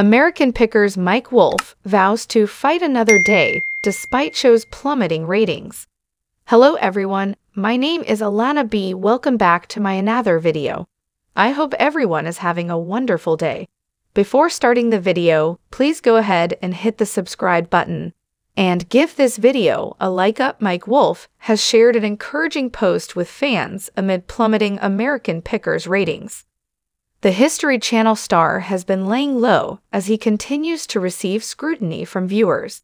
American Pickers' Mike Wolfe vows to fight another day despite show's plummeting ratings. Hello everyone, my name is Alana B. Welcome back to my another video. I hope everyone is having a wonderful day. Before starting the video, please go ahead and hit the subscribe button. And give this video a like up. Mike Wolfe has shared an encouraging post with fans amid plummeting American Pickers ratings. The History Channel star has been laying low as he continues to receive scrutiny from viewers.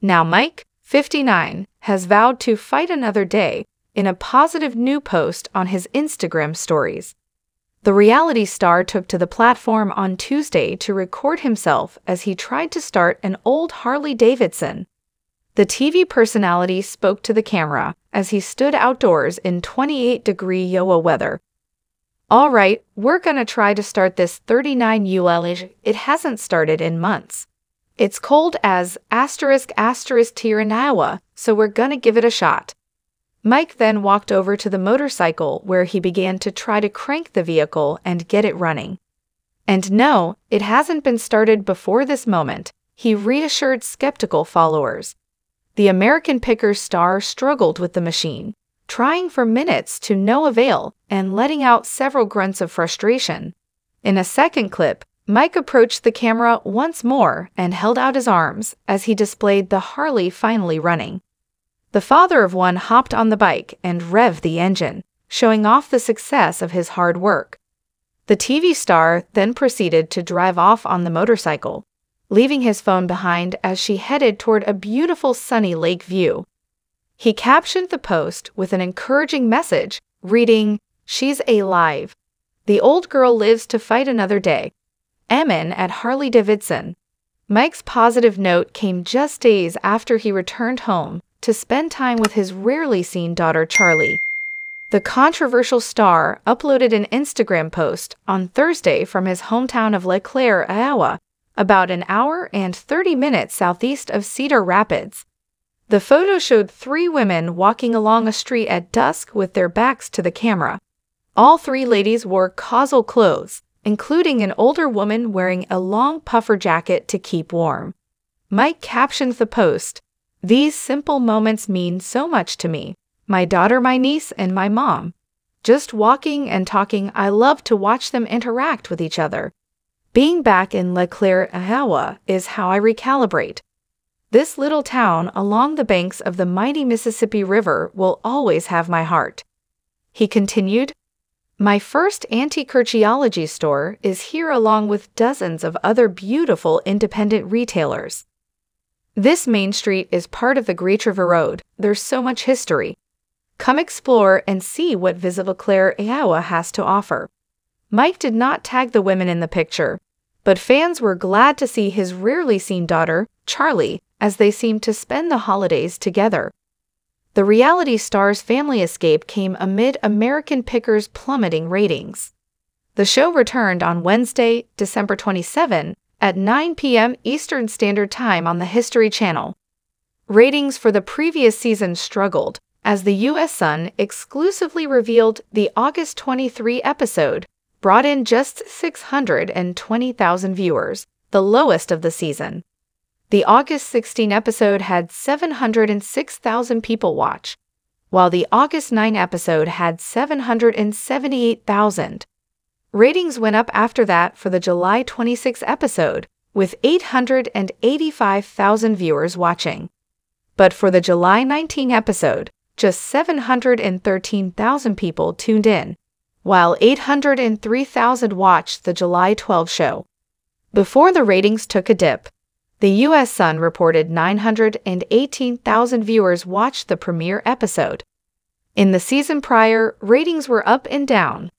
Now Mike, 59, has vowed to fight another day in a positive new post on his Instagram stories. The reality star took to the platform on Tuesday to record himself as he tried to start an old Harley-Davidson. The TV personality spoke to the camera as he stood outdoors in 28-degree Iowa weather. "All right, we're gonna try to start this 39 UL-ish. It hasn't started in months. It's cold as ** here in Iowa, so we're gonna give it a shot." Mike then walked over to the motorcycle where he began to try to crank the vehicle and get it running. "And no, it hasn't been started before this moment," he reassured skeptical followers. The American Pickers star struggled with the machine, trying for minutes to no avail and letting out several grunts of frustration. In a second clip, Mike approached the camera once more and held out his arms as he displayed the Harley finally running. The father of one hopped on the bike and revved the engine, showing off the success of his hard work. The TV star then proceeded to drive off on the motorcycle, leaving his phone behind as she headed toward a beautiful sunny lake view. He captioned the post with an encouraging message, reading, "She's alive. The old girl lives to fight another day. Amen at Harley-Davidson." Mike's positive note came just days after he returned home to spend time with his rarely seen daughter Charlie. The controversial star uploaded an Instagram post on Thursday from his hometown of Le Claire, Iowa, about an hour and 30 minutes southeast of Cedar Rapids. The photo showed three women walking along a street at dusk with their backs to the camera. All three ladies wore casual clothes, including an older woman wearing a long puffer jacket to keep warm. Mike captioned the post, "These simple moments mean so much to me, my daughter, my niece, and my mom. Just walking and talking, I love to watch them interact with each other. Being back in Le Claire, Iowa is how I recalibrate. This little town along the banks of the mighty Mississippi River will always have my heart." He continued, "My first antiquarian store is here along with dozens of other beautiful independent retailers. This main street is part of the Great River Road. There's so much history. Come explore and see what Visit Le Claire, Iowa has to offer." Mike did not tag the women in the picture, but fans were glad to see his rarely seen daughter, Charlie, as they seemed to spend the holidays together. The reality star's family escape came amid American Pickers' plummeting ratings. The show returned on Wednesday, December 27, at 9 p.m. Eastern Standard Time on the History Channel. Ratings for the previous season struggled, as the U.S. Sun exclusively revealed the August 23 episode brought in just 620,000 viewers, the lowest of the season. The August 16 episode had 706,000 people watch, while the August 9 episode had 778,000. Ratings went up after that for the July 26 episode, with 885,000 viewers watching. But for the July 19 episode, just 713,000 people tuned in, while 803,000 watched the July 12 show. Before the ratings took a dip, the U.S. Sun reported 918,000 viewers watched the premiere episode. In the season prior, ratings were up and down.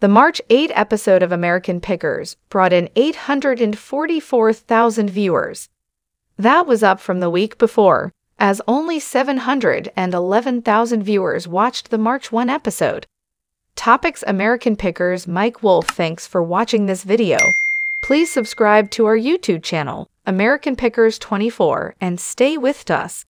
The March 8 episode of American Pickers brought in 844,000 viewers. That was up from the week before, as only 711,000 viewers watched the March 1 episode. Topics: American Pickers' Mike Wolfe. Thanks for watching this video. Please subscribe to our YouTube channel, American Pickers 24, and stay with us.